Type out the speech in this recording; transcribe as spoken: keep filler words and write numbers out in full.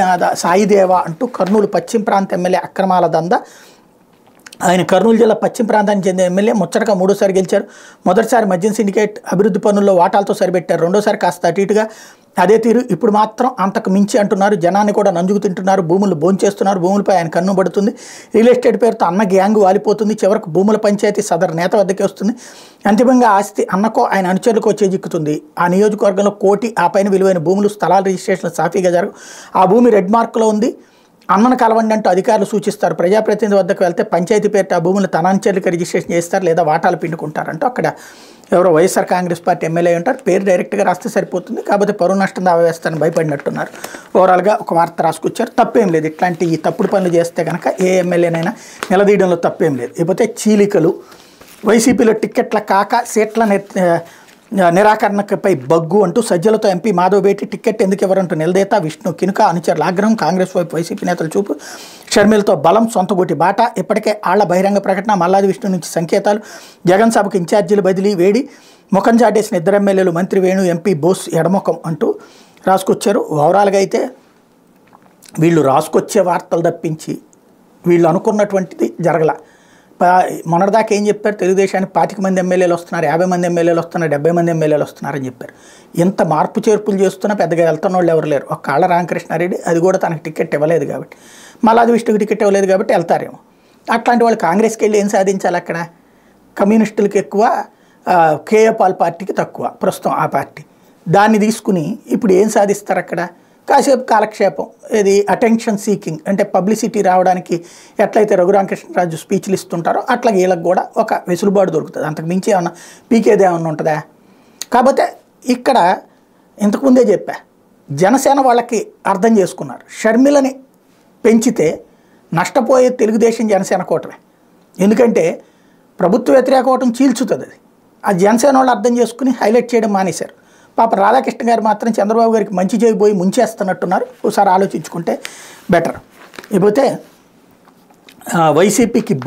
సాయినాథ సాయిదేవ అంటూ కర్నూలు పశ్చిమ ప్రాంత ఎమ్మెల్యే అక్రమాల దంద. ఆయన కర్నూలు జిల్లా పశ్చిమ ప్రాంతానికి చెందిన ఎమ్మెల్యే ముచ్చటగా మూడోసారి గెలిచారు. మొదటిసారి మద్యం సిండికేట్ అభివృద్ధి పనుల్లో వాటాలతో సరిపెట్టారు. రెండోసారి కాస్త అటు ఇటుగా అదే తీరు, ఇప్పుడు మాత్రం అంతకు మించి అంటున్నారు. జనాన్ని కూడా నంజుకు తింటున్నారు, భూములు భోంచేస్తున్నారు. భూములపై ఆయన కన్ను పడుతుంది. రియల్ ఎస్టేట్ పేరుతో అన్న గ్యాంగ్ వాలిపోతుంది. చివరకు భూముల పంచాయతీ సదరు నేత వద్దకే వస్తుంది. అంతిమంగా ఆస్తి అన్నకో ఆయన అనుచరులకో చేజిక్కుతుంది. ఆ నియోజకవర్గంలో కోటి ఆ పైన విలువైన భూములు, స్థలాల రిజిస్ట్రేషన్లు సాఫీగా జరగవు. ఆ భూమి రెడ్ మార్క్లో ఉంది. అన్నను కలవండి అంటూ అధికారులు సూచిస్తారు. ప్రజాప్రతినిధి వద్దకు వెళ్తే పంచాయతీ పేరిట ఆ భూములను తన అనుచరులకు రిజిస్ట్రేషన్ చేస్తారు, లేదా వాటాలు పిండుకుంటారంటూ అక్కడ ఎవరో వైఎస్ఆర్ కాంగ్రెస్ పార్టీ ఎమ్మెల్యే ఉంటారు. పేరు డైరెక్ట్గా రాస్తే సరిపోతుంది. కాకపోతే పరువు నష్టం దావేస్తారని భయపడినట్టున్నారు. ఓవరాల్గా ఒక వార్త రాసుకొచ్చారు. తప్పేం లేదు. ఇట్లాంటి ఈ తప్పుడు పనులు చేస్తే కనుక ఏ ఎమ్మెల్యేనైనా నిలదీయడంలో తప్పేం లేదు. ఇకపోతే చీలికలు. వైసీపీలో టిక్కెట్ల కాక సీట్ల నిరాకరణపై బగ్గు అంటూ సజ్జలతో ఎంపీ మాధవ్ భేటీ. టికెట్ ఎందుకు ఎవరంటూ నిలదేత విష్ణు కినుక అనుచరుల ఆగ్రహం. కాంగ్రెస్ వైపు వైసీపీ నేతలు చూపు. షర్మిలతో బలం, సొంతగూటి బాట. ఇప్పటికే ఆళ్ల బహిరంగ ప్రకటన. మల్లాది విష్ణు నుంచి సంకేతాలు. జగన్ సభకు ఇన్ఛార్జీలు బదిలీ. వేడి ముఖం చాటేసిన ఇద్దరు ఎమ్మెల్యేలు, మంత్రి వేణు, ఎంపీ బోస్ ఎడముఖం అంటూ రాసుకొచ్చారు. ఓవరాల్గా అయితే వీళ్ళు రాసుకొచ్చే వార్తలు తప్పించి వీళ్ళు అనుకున్నటువంటిది జరగల. మొన్నటిదాకా ఏం చెప్పారు? తెలుగుదేశానికి పాతిక మంది ఎమ్మెల్యేలు వస్తున్నారు, యాభై మంది ఎమ్మెల్యేలు వస్తున్నారు, డెబ్బై మంది ఎమ్మెల్యేలు వస్తున్నారని చెప్పారు. ఇంత మార్పు చేర్పులు చేస్తున్నా పెద్దగా వెళ్తున్న వాళ్ళు ఎవరు లేరు. ఒక్క ఆళ్ళ రామకృష్ణారెడ్డి, అది కూడా తనకు టికెట్ ఇవ్వలేదు కాబట్టి, మళ్ళీ అది విష్ణుకి టికెట్ ఇవ్వలేదు కాబట్టి వెళ్తారేమో. అట్లాంటి వాళ్ళు కాంగ్రెస్కి వెళ్ళి ఏం సాధించాలి? అక్కడ కమ్యూనిస్టులకు ఎక్కువ, కేఏ పాల్ పార్టీకి తక్కువ ప్రస్తుతం ఆ పార్టీ. దాన్ని తీసుకుని ఇప్పుడు ఏం సాధిస్తారు? అక్కడ కాసేపు కాలక్షేపం. ఇది అటెన్షన్ సీకింగ్ అంటే పబ్లిసిటీ రావడానికి ఎట్లయితే రఘురామకృష్ణరాజు స్పీచ్లు ఇస్తుంటారో అట్లా వీళ్ళకి కూడా ఒక వెసులుబాటు దొరుకుతుంది. అంతకు మించి ఏమన్నా పీకేది ఏమన్నా ఉంటుందా? కాకపోతే ఇక్కడ ఇంతకుముందే చెప్పా, జనసేన వాళ్ళకి అర్థం చేసుకున్నారు. షర్మిలని పెంచితే నష్టపోయే తెలుగుదేశం జనసేన కూటమే. ఎందుకంటే ప్రభుత్వ వ్యతిరేక ఓటం చీల్చుతుంది. అది ఆ జనసేన వాళ్ళు అర్థం చేసుకుని హైలైట్ చేయడం మానేశారు. పాపం రాధాకృష్ణ గారు మాత్రం చంద్రబాబు గారికి మంచి చేయబోయి ముంచేస్తున్నట్టున్నారు. ఒకసారి ఆలోచించుకుంటే బెటర్. ఇకపోతే వైసీపీకి